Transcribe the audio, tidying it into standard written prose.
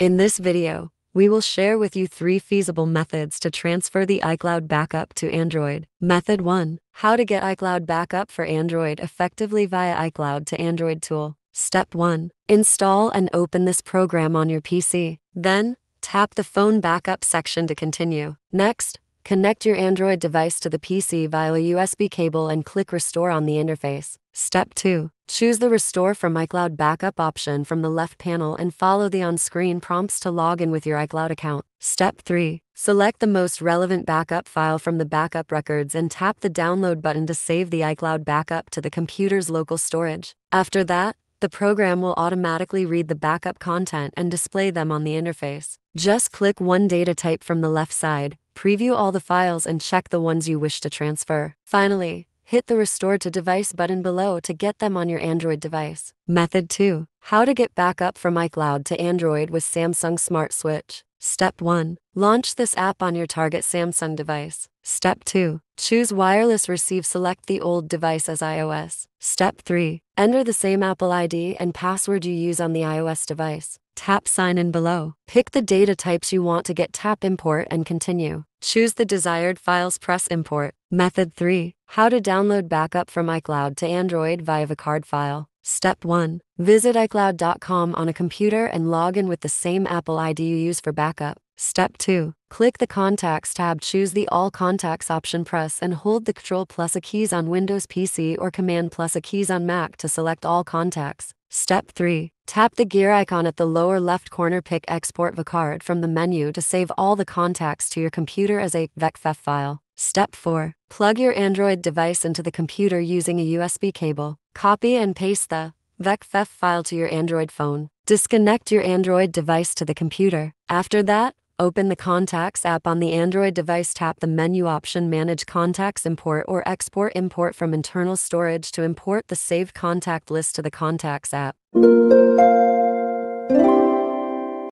In this video, we will share with you 3 feasible methods to transfer the iCloud backup to Android. Method 1. How to get iCloud backup for Android effectively via iCloud to Android tool. Step 1. Install and open this program on your PC. Then, tap the Phone Backup section to continue. Next, connect your Android device to the PC via a USB cable and click Restore on the interface. Step 2. Choose the Restore from iCloud Backup option from the left panel and follow the on-screen prompts to log in with your iCloud account. Step 3. Select the most relevant backup file from the backup records and tap the Download button to save the iCloud backup to the computer's local storage. After that, the program will automatically read the backup content and display them on the interface. Just click one data type from the left side, preview all the files and check the ones you wish to transfer. Finally, hit the Restore to Device button below to get them on your Android device. Method 2. How to get backup from iCloud to Android with Samsung Smart Switch. Step 1. Launch this app on your target Samsung device. Step 2. Choose Wireless Receive. Select the old device as iOS. Step 3. Enter the same Apple ID and password you use on the iOS device. Tap Sign In below. Pick the data types you want to get. Tap Import and continue. Choose the desired files. Press Import. Method 3. How to download backup from iCloud to Android via vCard file. Step 1. Visit iCloud.com on a computer and log in with the same Apple ID you use for backup. Step 2. Click the Contacts tab. Choose the All Contacts option. Press and hold the Ctrl+ A keys on Windows PC or Command+ A keys on Mac to select all contacts. Step 3. Tap the gear icon at the lower left corner. Pick Export vCard from the menu to save all the contacts to your computer as a vCF file. Step 4. Plug your Android device into the computer using a USB cable. Copy and paste the vCF file to your Android phone. Disconnect your Android device to the computer. After that, open the Contacts app on the Android device. Tap the menu option Manage Contacts. Import or Export. Import from internal storage to import the saved contact list to the Contacts app.